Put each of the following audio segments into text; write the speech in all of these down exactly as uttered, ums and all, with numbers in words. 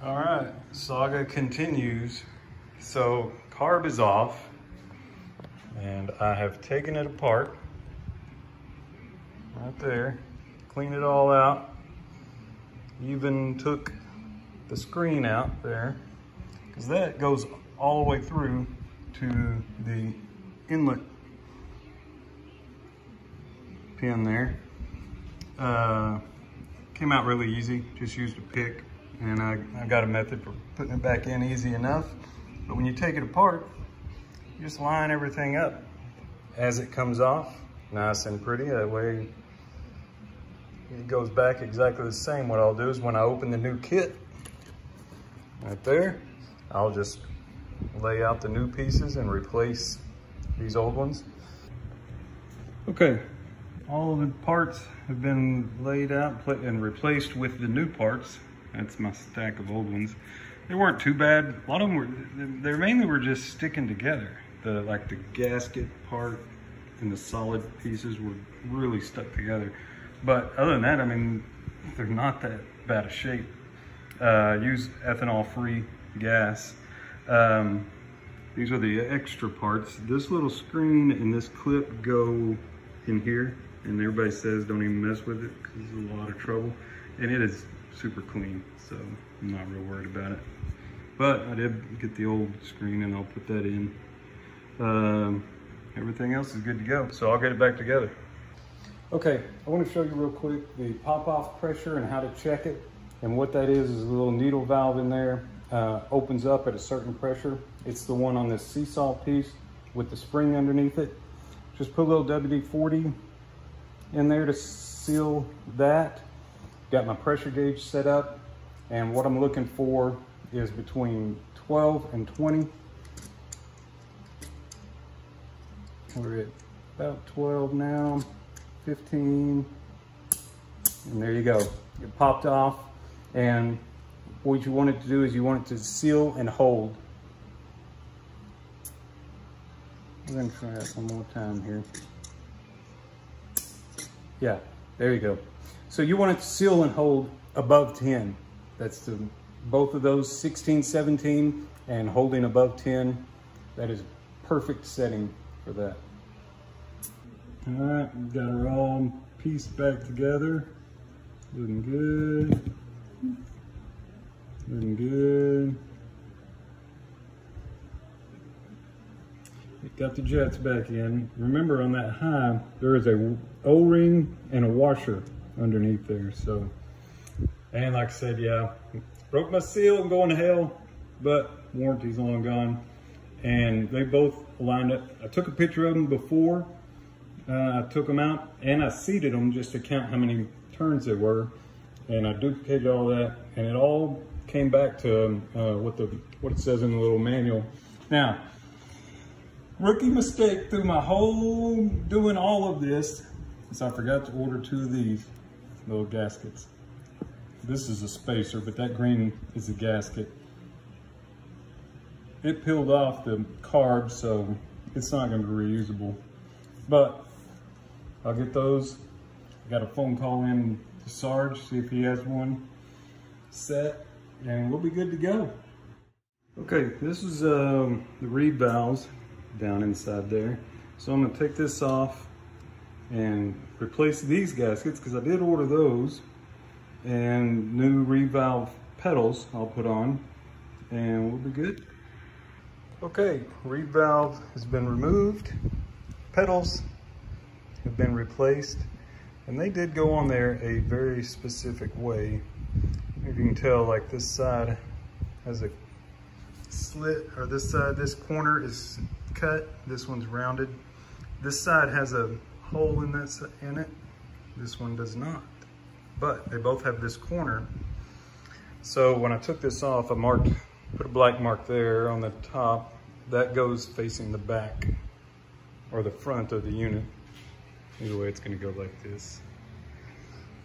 All right, saga continues. So carb is off and I have taken it apart right there, cleaned it all out, even took the screen out there because that goes all the way through to the inlet pin there. Uh, came out really easy, just used a pick, and I, I got a method for putting it back in easy enough. But when you take it apart, you just line everything up as it comes off, nice and pretty. That way it goes back exactly the same. What I'll do is when I open the new kit right there, I'll just lay out the new pieces and replace these old ones. Okay, all of the parts have been laid out and replaced with the new parts. That's my stack of old ones. They weren't too bad. A lot of them were, they mainly were just sticking together. The, like the gasket part and the solid pieces were really stuck together. But other than that, I mean, they're not that bad of shape. Uh, use ethanol-free gas. Um, these are the extra parts. This little screen and this clip go in here, and everybody says don't even mess with it because it's a lot of trouble. And it is super clean, so I'm not real worried about it. But I did get the old screen and I'll put that in. Um, everything else is good to go, so I'll get it back together. Okay, I want to show you real quick the pop-off pressure and how to check it. And what that is is a little needle valve in there. Uh, opens up at a certain pressure. It's the one on this seesaw piece with the spring underneath it. Just put a little W D forty in there to seal that. Got my pressure gauge set up, and what I'm looking for is between twelve and twenty. We're at about twelve now, fifteen, and there you go. It popped off, and what you want it to do is you want it to seal and hold. I'm gonna try that one more time here. Yeah, there you go. So you want it to seal and hold above ten. That's the, both of those, sixteen, seventeen, and holding above ten. That is perfect setting for that. All right, we've got our all pieced back together. Looking good. Looking good. Got the jets back in. Remember, on that high, there is a O-ring and a washer underneath there. So, and like I said, yeah, broke my seal, I'm going to hell, but warranty's long gone. And they both lined up. I took a picture of them before uh, I took them out, and I seated them just to count how many turns they were. And I duplicated all that, and it all came back to uh, what the what it says in the little manual. Now, rookie mistake through my whole doing all of this is I forgot to order two of these little gaskets. This is a spacer, but that green is a gasket. It peeled off the carb, so it's not going to be reusable. But I'll get those. I got a phone call in to Sarge, see if he has one set, and we'll be good to go. Okay, this is um, the reed valves down inside there. So I'm gonna take this off and replace these gaskets because I did order those, and new reed valve pedals I'll put on, and we'll be good. Okay, reed valve has been removed. Pedals have been replaced, and they did go on there a very specific way. If you can tell, like this side has a slit, or this side, this corner is cut, this one's rounded. This side has a hole in this in it, this one does not, but they both have this corner. So when I took this off, I marked, put a black mark there on the top that goes facing the back or the front of the unit. Either way, it's going to go like this.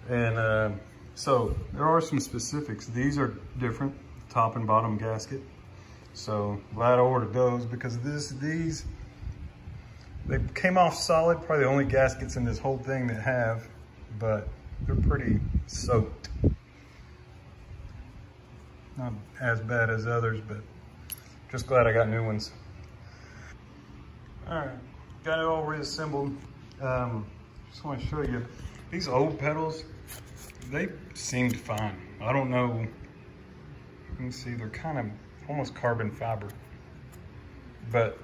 And uh, so there are some specifics. These are different, top and bottom gasket. So glad I ordered those, because this, these, they came off solid, probably the only gaskets in this whole thing that have, but they're pretty soaked. not as bad as others, but just glad I got new ones. All right, got it all reassembled. Um, just want to show you these old pedals. They seemed fine. I don't know. You can see they're kind of almost carbon fiber, but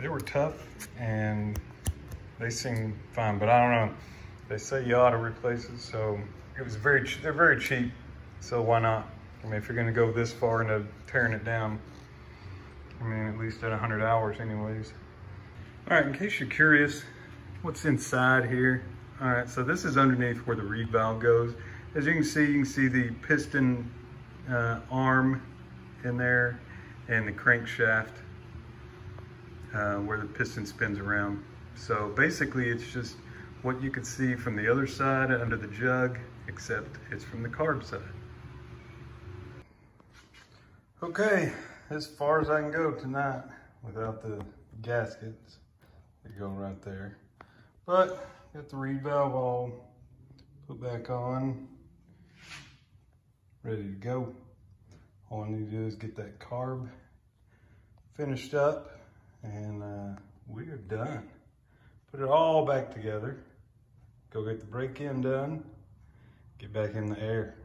they were tough and they seemed fine. But I don't know. They say you ought to replace it, so it was very. They're very cheap, so why not? I mean, if you're going to go this far into tearing it down, I mean, at least at a hundred hours, anyways. All right, in case you're curious, what's inside here? All right, so this is underneath where the reed valve goes. As you can see, you can see the piston uh, arm in there and the crankshaft uh, where the piston spins around. So basically, it's just what you could see from the other side under the jug, except it's from the carb side. Okay, as far as I can go tonight without the gaskets that go right there. But got the reed valve all put back on, ready to go. All I need to do is get that carb finished up, and uh, we are done. Put it all back together, go get the brake in done, get back in the air.